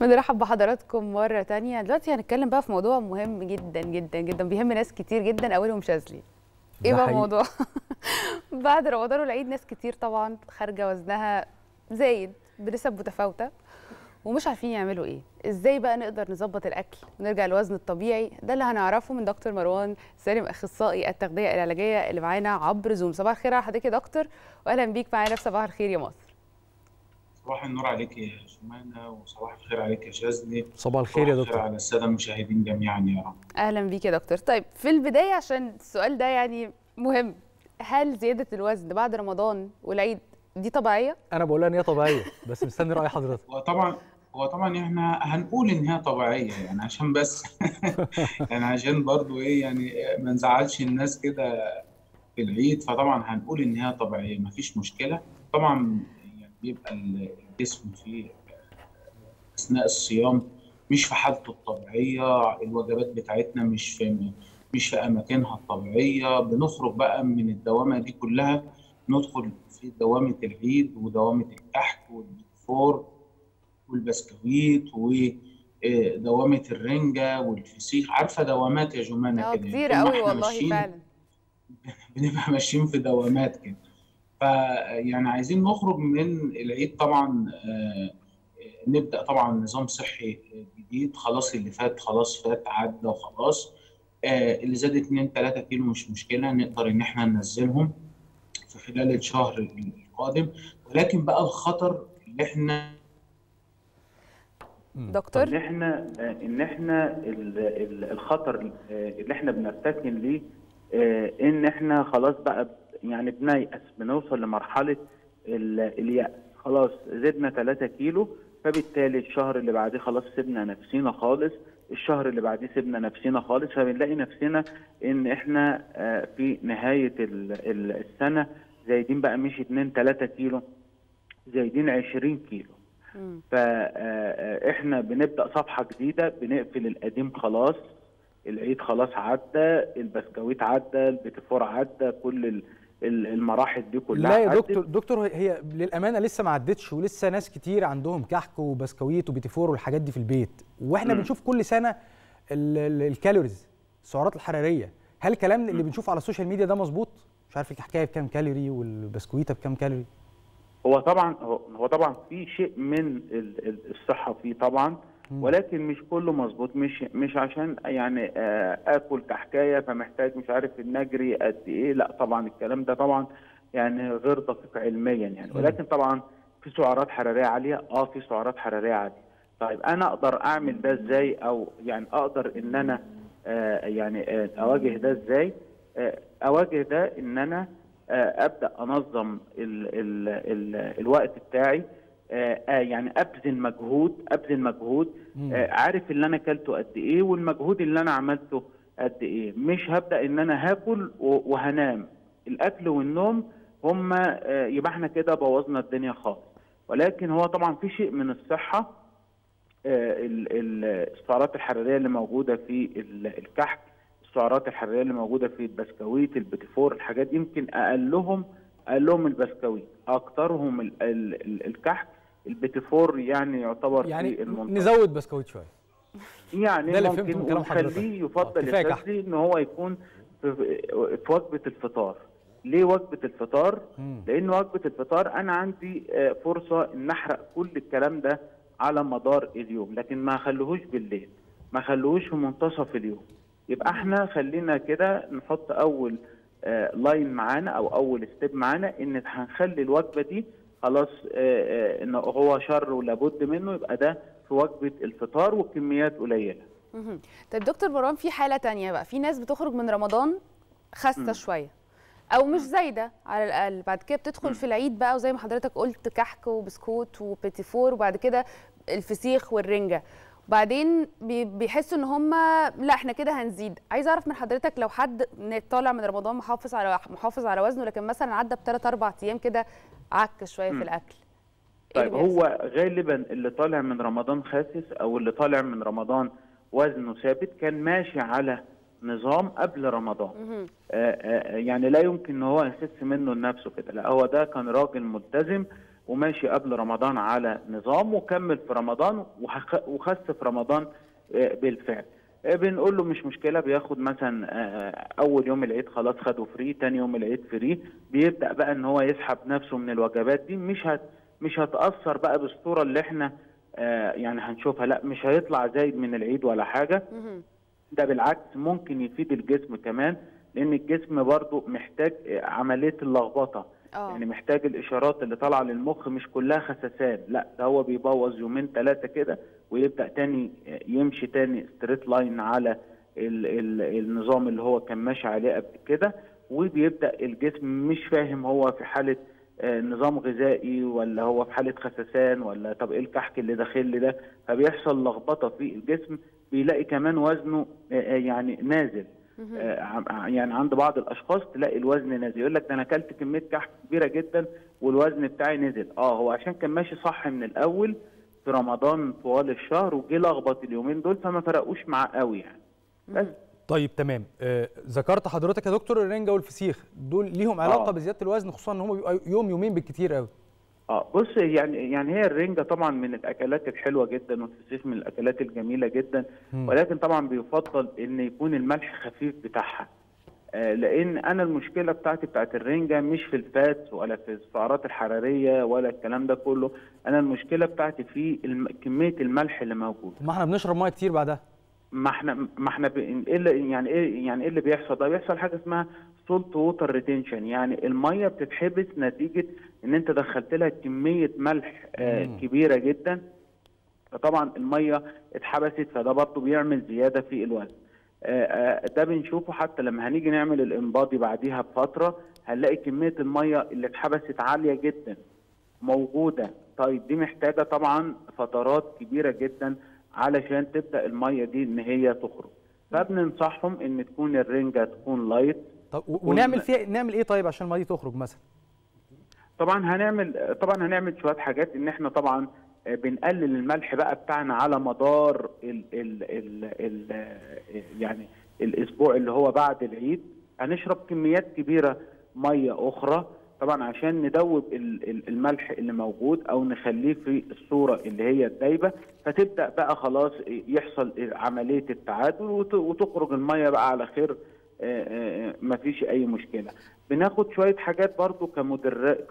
بنرحب بحضراتكم مرة تانية. دلوقتي هنتكلم بقى في موضوع مهم جدا جدا جدا، بيهم ناس كتير جدا، أولهم شاذلي. إيه بقى الموضوع؟ بعد رمضان والعيد ناس كتير طبعا خارجة وزنها زايد بنسب متفاوتة ومش عارفين يعملوا إيه. إزاي بقى نقدر نظبط الأكل ونرجع للوزن الطبيعي؟ ده اللي هنعرفه من دكتور مروان سالم، أخصائي التغذية العلاجية، اللي معانا عبر زوم. صباح الخير على حضرتك يا دكتور، وأهلا بيك معانا في صباح الخير يا مصر. صباح النور عليك يا شمانة، وصباح الخير عليك يا شاذلي. صباح الخير يا دكتور، على الساده المشاهدين جميعا يا رب. اهلا بيك يا دكتور. طيب في البدايه، عشان السؤال ده يعني مهم، هل زياده الوزن بعد رمضان والعيد دي طبيعيه؟ انا بقول ان هي طبيعيه، بس مستني راي حضرتك. هو طبعا احنا هنقول ان هي طبيعيه، يعني عشان بس يعني عشان برضو ايه، يعني ما نزعلش الناس كده في العيد. فطبعا هنقول ان هي طبيعيه، ما فيش مشكله. طبعا بيبقى الجسم في اثناء الصيام مش في حالته الطبيعيه، الوجبات بتاعتنا مش في اماكنها الطبيعيه. بنخرج بقى من الدوامه دي كلها، ندخل في دوامه العيد ودوامه الكحك والفطور والبسكويت ودوامه الرنجه والفسيخ. عارفه دوامات يا جمانه كده كتير قوي والله، فعلا بنبقى ماشيين في دوامات كده. فيعني عايزين نخرج من العيد. طبعا نبدا طبعا نظام صحي جديد. خلاص اللي فات خلاص فات، عدى وخلاص. اللي زاد 2-3 كيلو مش مشكله، نقدر ان احنا ننزلهم في خلال الشهر القادم. ولكن بقى الخطر اللي احنا دكتور الخطر اللي احنا بنرتكن ليه، ان احنا خلاص بقى يعني بنيأس، بنوصل لمرحلة اليأس. خلاص زدنا 3 كيلو، فبالتالي الشهر اللي بعديه خلاص سيبنا نفسينا خالص، الشهر اللي بعديه سيبنا نفسينا خالص. فبنلاقي نفسنا ان احنا في نهاية السنة زايدين بقى مش 2-3 كيلو، زايدين 20 كيلو. فاحنا بنبدأ صفحة جديدة، بنقفل القديم. خلاص العيد خلاص عدى، البسكويت عدى، البيتفور عدى، كل المراحل دي كلها. لا يا دكتور هي للامانه لسه ما عدتش، ولسه ناس كتير عندهم كحك وبسكويت وبيتيفور والحاجات دي في البيت. واحنا بنشوف كل سنه الكالوريز، السعرات الحراريه. هل الكلام اللي بنشوفه على السوشيال ميديا ده مظبوط؟ مش عارف الكحكايه بكام كالوري والبسكويته بكام كالوري. هو طبعا في شيء من الصحه فيه طبعا، ولكن مش كله مظبوط. مش عشان يعني اكل كحكايه فمحتاج مش عارف نجري قد ايه. لا طبعا الكلام ده طبعا يعني غير دقيق علميا يعني. ولكن طبعا في سعرات حراريه عاليه، في سعرات حراريه عاليه. طيب انا اقدر اعمل ده ازاي، او يعني اقدر ان انا يعني اواجه ده ازاي؟ اواجه ده ان انا ابدا انظم ال الوقت بتاعي. يعني ابذل مجهود، عارف اللي انا اكلته قد ايه والمجهود اللي انا عملته قد ايه. مش هبدا ان انا هاكل وهنام. الاكل والنوم هما يبقى احنا كده بوظنا الدنيا خالص. ولكن هو طبعا في شيء من الصحه، السعرات الحراريه اللي موجوده في الكحك، السعرات الحراريه اللي موجوده في البسكويت، البيتيفور، الحاجات دي. يمكن اقلهم البسكويت، اكترهم الكحك. البيتيفور يعني يعتبر في المنطقة. نزود بسكويت شويه يعني، ممكن نخليه يفضل الشاذلي ان هو يكون في وجبه الفطار. ليه وجبه الفطار؟ لان وجبه الفطار انا عندي فرصه ان احرق كل الكلام ده على مدار اليوم، لكن ما اخليهوش بالليل، ما اخليهوش في منتصف اليوم. يبقى احنا خلينا كده نحط اول لاين معانا، او اول ستيب معانا، ان هنخلي الوجبه دي خلاص ان هو شر ولابد منه. يبقى ده في وجبه الفطار وكميات قليله. طيب دكتور مروان، في حاله ثانيه بقى، في ناس بتخرج من رمضان خاسه شويه او مش زايده على الاقل، بعد كده بتدخل في العيد بقى، وزي ما حضرتك قلت كحك وبسكوت وبيتيفور، وبعد كده الفسيخ والرنجه، وبعدين بيحسوا ان هم لا احنا كده هنزيد. عايز اعرف من حضرتك، لو حد طالع من رمضان محافظ على وزنه، لكن مثلا عدى بثلاث 4 ايام كده عك شويه في الاكل. طيب هو غالبا اللي طالع من رمضان خاسس، او اللي طالع من رمضان وزنه ثابت، كان ماشي على نظام قبل رمضان. يعني لا يمكن ان هو يحس منه لنفسه كده. لا، هو ده كان راجل ملتزم، وماشي قبل رمضان على نظام وكمل في رمضان وخس في رمضان بالفعل. بنقول له مش مشكله، بياخد مثلا اول يوم العيد خلاص خده فري، ثاني يوم العيد فري، بيبدا بقى ان هو يسحب نفسه من الوجبات دي. مش هتاثر بقى بالصوره اللي احنا يعني هنشوفها، لا مش هيطلع زايد من العيد ولا حاجه. ده بالعكس ممكن يفيد الجسم كمان، لان الجسم برضو محتاج عمليه اللخبطه، يعني محتاج الاشارات اللي طالعه للمخ مش كلها خسسان، لا ده هو بيبوظ يومين ثلاثه كده ويبدا تاني يمشي تاني ستريت لاين على النظام اللي هو كان ماشي عليه قبل كده، وبيبدا الجسم مش فاهم هو في حاله نظام غذائي ولا هو في حاله خسسان ولا طب ايه الكحك اللي داخل لي ده، فبيحصل لخبطه في الجسم. بيلاقي كمان وزنه يعني نازل، يعني عند بعض الاشخاص تلاقي الوزن نازل، يقول لك ده انا اكلت كميه كحك كبيره جدا والوزن بتاعي نزل. هو عشان كان ماشي صح من الاول في رمضان طوال الشهر وجي لخبط اليومين دول فما فرقوش معاه قوي يعني. بس طيب تمام. ذكرت حضرتك يا دكتور الرنجه والفسيخ، دول ليهم علاقه بزياده الوزن، خصوصا ان هم بيبقوا يوم يومين بالكتير قوي. بص يعني هي الرنجه طبعا من الاكلات الحلوه جدا والفسيخ من الاكلات الجميله جدا، ولكن طبعا بيفضل ان يكون الملح خفيف بتاعها، لان انا المشكله بتاعت الرنجه مش في الفات ولا في السعرات الحراريه ولا الكلام ده كله، انا المشكله بتاعتي في كميه الملح اللي موجود. ما احنا بنشرب ميه كتير بعدها، ما احنا ايه اللي بيحصل؟ ده بيحصل حاجه اسمها سولت ووتر ريتنشن، يعني الميه بتتحبس نتيجه ان انت دخلت لها كميه ملح كبيره جدا، فطبعا الميه اتحبست، فده برضه بيعمل زياده في الوزن. ده بنشوفه حتى لما هنيجي نعمل الانباضي بعديها بفتره، هنلاقي كميه الميه اللي اتحبست عاليه جدا موجوده. طيب دي محتاجه طبعا فترات كبيره جدا علشان تبدا الميه دي ان هي تخرج، فبننصحهم ان تكون الرنجه تكون لايت. طب ونعمل فيها نعمل ايه طيب عشان الميه دي تخرج مثلا؟ طبعا هنعمل شويه حاجات، ان احنا طبعا بنقلل الملح بقى بتاعنا على مدار ال ال ال ال يعني الاسبوع اللي هو بعد العيد، هنشرب كميات كبيره ميه اخرى طبعا عشان ندوب الملح اللي موجود او نخليه في الصوره اللي هي الدايبه، فتبدا بقى خلاص يحصل عمليه التعادل وتخرج الميه بقى على خير، مفيش اي مشكله. بناخد شويه حاجات برضو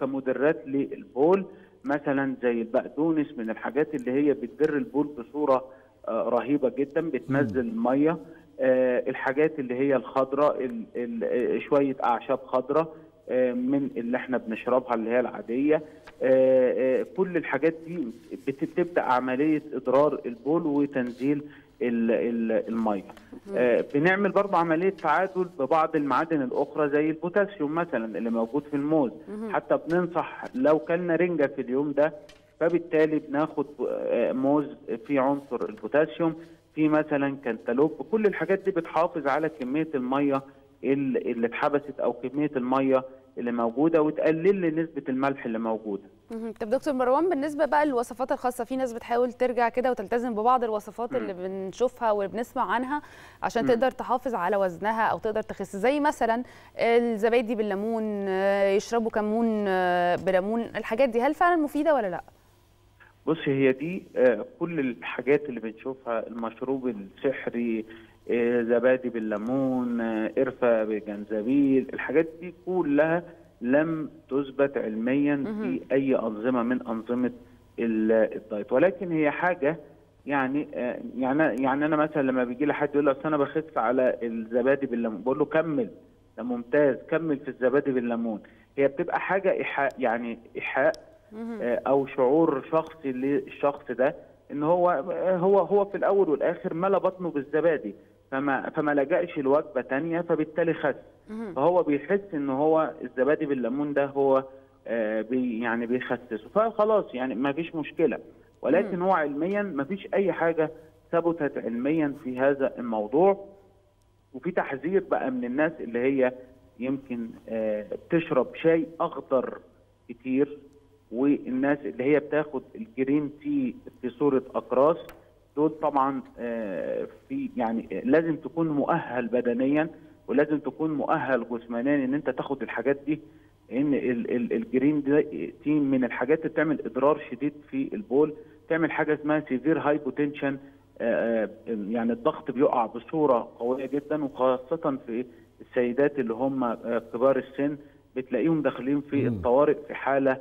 كمدرات للبول، مثلا زي البقدونس من الحاجات اللي هي بتدر البول بصوره رهيبه جدا، بتنزل الميه. الحاجات اللي هي الخضراء، شويه اعشاب خضراء من اللي احنا بنشربها اللي هي العاديه، كل الحاجات دي بتبدا عمليه ادرار البول وتنزيل الميه. بنعمل برضه عمليه تعادل ببعض المعادن الاخرى زي البوتاسيوم مثلا اللي موجود في الموز، حتى بننصح لو كلنا رنجه في اليوم ده فبالتالي بناخد موز في عنصر البوتاسيوم، في مثلا كنتالوب، كل الحاجات دي بتحافظ على كميه الميه اللي اتحبست او كميه الميه اللي موجوده وتقلل لي نسبه الملح اللي موجوده. طب دكتور مروان، بالنسبه بقى للوصفات الخاصه، في ناس بتحاول ترجع كده وتلتزم ببعض الوصفات اللي بنشوفها وبنسمع عنها عشان تقدر تحافظ على وزنها او تقدر تخس، زي مثلا الزبادي بالليمون، يشربوا كمون بليمون، الحاجات دي هل فعلا مفيده ولا لا؟ بص هي دي كل الحاجات اللي بنشوفها، المشروب السحري، زبادي بالليمون، قرفه بالجنزبيل، الحاجات دي كلها لم تثبت علميا في اي انظمه من انظمه الدايت، ولكن هي حاجه يعني انا مثلا لما بيجي لي حد يقول لي اصل انا بخس على الزبادي بالليمون، بقول له كمل، ده ممتاز، كمل في الزبادي بالليمون. هي بتبقى حاجه ايحاء، يعني ايحاء او شعور شخصي للشخص ده ان هو في الاول والاخر ملا بطنه بالزبادي، فما لجأش لوجبه ثانيه، فبالتالي خس، فهو بيحس ان هو الزبادي بالليمون ده هو يعني بيخسسه، فخلاص يعني ما فيش مشكله، ولكن هو علميا ما فيش اي حاجه ثبتت علميا في هذا الموضوع. وفي تحذير بقى من الناس اللي هي يمكن بتشرب شاي اخضر كتير، والناس اللي هي بتاخد الجرين تي في صوره اقراص، دول طبعا في يعني لازم تكون مؤهل بدنيا ولازم تكون مؤهل جسمانيا ان انت تاخد الحاجات دي ان الجرين تيم من الحاجات اللي بتعمل اضرار شديد في البول، تعمل حاجه اسمها سيفير هايبوتنشن، يعني الضغط بيقع بصوره قويه جدا، وخاصه في السيدات اللي هم كبار السن بتلاقيهم داخلين في الطوارئ في حاله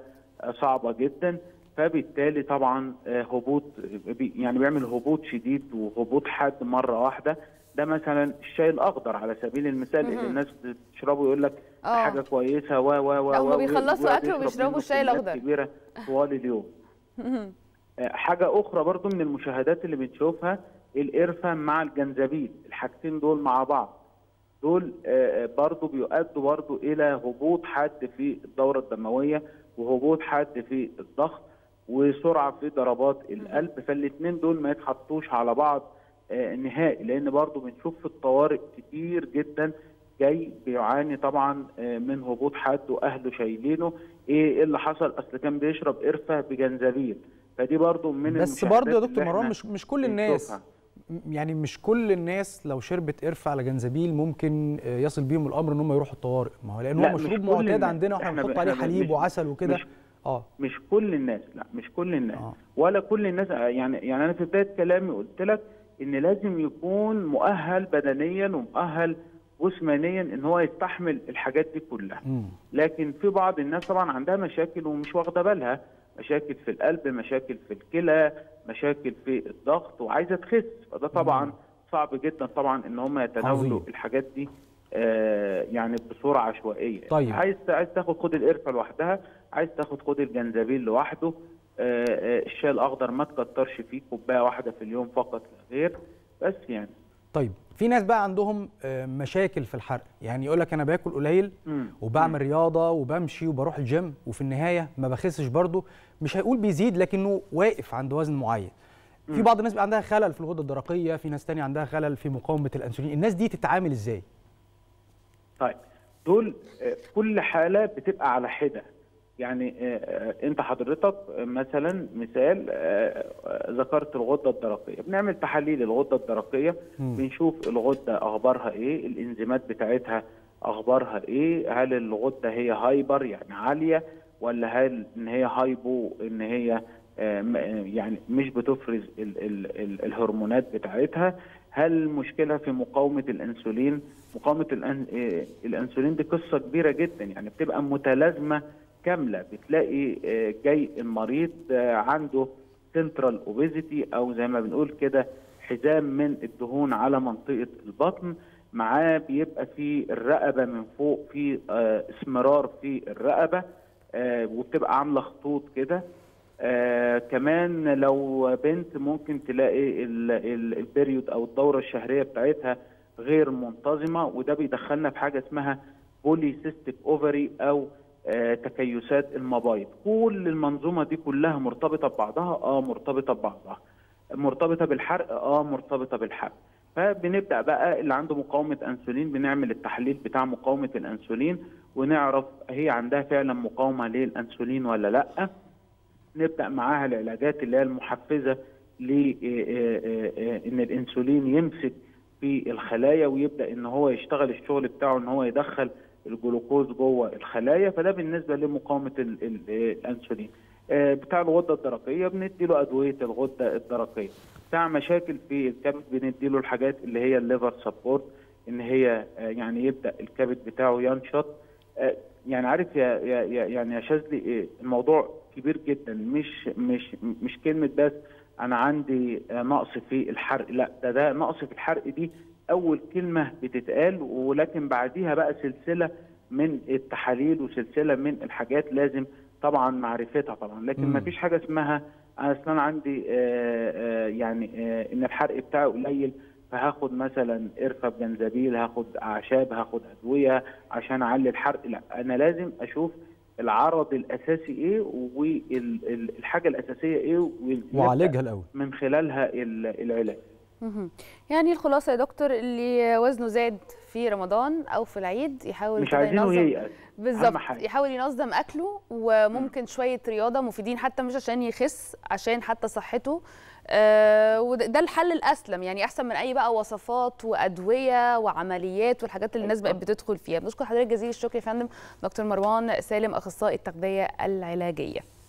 صعبه جدا. فبالتالي طبعا هبوط، يعني بيعمل هبوط شديد وهبوط حاد مره واحده. ده مثلا الشاي الاخضر على سبيل المثال اللي الناس بتشربه يقول لك حاجه كويسه هم بيخلصوا اكل وبيشربوا الشاي الاخضر كبيره طوال اليوم. حاجه اخرى برضو من المشاهدات اللي بنشوفها القرفه مع الجنزبيل، الحاجتين دول مع بعض دول برضو بيؤدوا برضو الى هبوط حاد في الدوره الدمويه وهبوط حاد في الضغط وسرعه في ضربات القلب. فالاثنين دول ما يتحطوش على بعض نهائي، لان برضو بنشوف في الطوارئ كتير جدا جاي بيعاني طبعا من هبوط حاد واهله شايلينه، ايه اللي حصل؟ اصل كان بيشرب قرفه بجنزبيل. فدي برضو من بس برضو يا دكتور مروان مش كل الناس يعني مش كل الناس لو شربت قرفه على جنزبيل ممكن يصل بيهم الامر ان هم يروحوا الطوارئ، ما هو لان هو مشروب معتاد عندنا واحنا بنحط عليه حليب وعسل وكده. مش كل الناس، لا مش كل الناس ولا كل الناس. يعني انا في بدايه كلامي قلت لك ان لازم يكون مؤهل بدنيا ومؤهل جسمانيا ان هو يستحمل الحاجات دي كلها. لكن في بعض الناس طبعا عندها مشاكل ومش واخده بالها، مشاكل في القلب، مشاكل في الكلى، مشاكل في الضغط وعايزه تخس، فده طبعا صعب جدا طبعا ان هم يتناولوا الحاجات دي يعني بصوره عشوائيه. طيب. عايز تاخد خد القرفه لوحدها، عايز تاخد خد الجنزبيل لوحده، الشاي الاخضر ما تكترش فيه، كوبايه واحده في اليوم فقط لا غير بس يعني. طيب في ناس بقى عندهم مشاكل في الحرق، يعني يقول لك انا باكل قليل وبعمل رياضه وبمشي وبروح الجيم وفي النهايه ما بخسش برضه، مش هيقول بيزيد لكنه واقف عند وزن معين. في بعض الناس بقى عندها خلل في الغده الدرقيه، في ناس ثانيه عندها خلل في مقاومه الانسولين، الناس دي تتعامل ازاي؟ طيب دول كل حاله بتبقى على حده، يعني انت حضرتك مثلا مثال ذكرت الغده الدرقيه، بنعمل تحاليل الغده الدرقيه، بنشوف الغده اخبارها ايه، الانزيمات بتاعتها اخبارها ايه، هل الغده هي هايبر يعني عاليه، ولا هل ان هي هايبو ان هي يعني مش بتفرز الهرمونات بتاعتها، هل مشكله في مقاومه الانسولين. مقاومه الانسولين دي قصه كبيره جدا، يعني بتبقى متلازمه كامله، بتلاقي جاي المريض عنده سنترال اوبيزيتي او زي ما بنقول كده حزام من الدهون على منطقه البطن، معاه بيبقى في الرقبه من فوق في اسمرار في الرقبه وبتبقى عامله خطوط كده. كمان لو بنت ممكن تلاقي البريود او الدوره الشهريه بتاعتها غير منتظمه، وده بيدخلنا في حاجه اسمها بولي سيستيك اوفري او تكيسات المبايض. كل المنظومه دي كلها مرتبطه ببعضها، مرتبطه ببعضها، مرتبطه بالحرق، مرتبطه بالحرق. فبنبدا بقى اللي عنده مقاومه انسولين بنعمل التحليل بتاع مقاومه الانسولين ونعرف هي عندها فعلا مقاومه للانسولين ولا لا. نبدا معاها العلاجات اللي هي المحفزه لان الانسولين يمسك في الخلايا ويبدا ان هو يشتغل الشغل بتاعه ان هو يدخل الجلوكوز جوه الخلايا، فده بالنسبه لمقاومه الانسولين. بتاع الغده الدرقيه بندي له ادويه الغده الدرقيه. بتاع مشاكل في الكبد بندي له الحاجات اللي هي الليفر سبورت ان هي يعني يبدا الكبد بتاعه ينشط. يعني عارف يا شاذلي الموضوع كبير جدا، مش كلمه بس انا عندي نقص في الحرق، لا ده نقص في الحرق دي أول كلمة بتتقال، ولكن بعديها بقى سلسلة من التحاليل وسلسلة من الحاجات لازم طبعا معرفتها طبعا. لكن ما فيش حاجة اسمها أنا عندي يعني إن الحرق بتاعي قليل فهاخد مثلا قرفة بجنزبيل، هاخد أعشاب، هاخد أدوية عشان أعلي الحرق، لا أنا لازم أشوف العرض الأساسي إيه والحاجة الأساسية إيه وأعالجها الأول من خلالها العلاج. يعني الخلاصه يا دكتور، اللي وزنه زاد في رمضان او في العيد يحاول مش عايزينه ينظم، بالظبط يحاول ينظم اكله، وممكن شويه رياضه مفيدين حتى مش عشان يخس، عشان حتى صحته. وده الحل الاسلم، يعني احسن من اي بقى وصفات وادويه وعمليات والحاجات اللي الناس بقت بتدخل فيها. بنشكر حضرتك جزيل الشكر يا فندم دكتور مروان سالم، اخصائي التغذيه العلاجيه.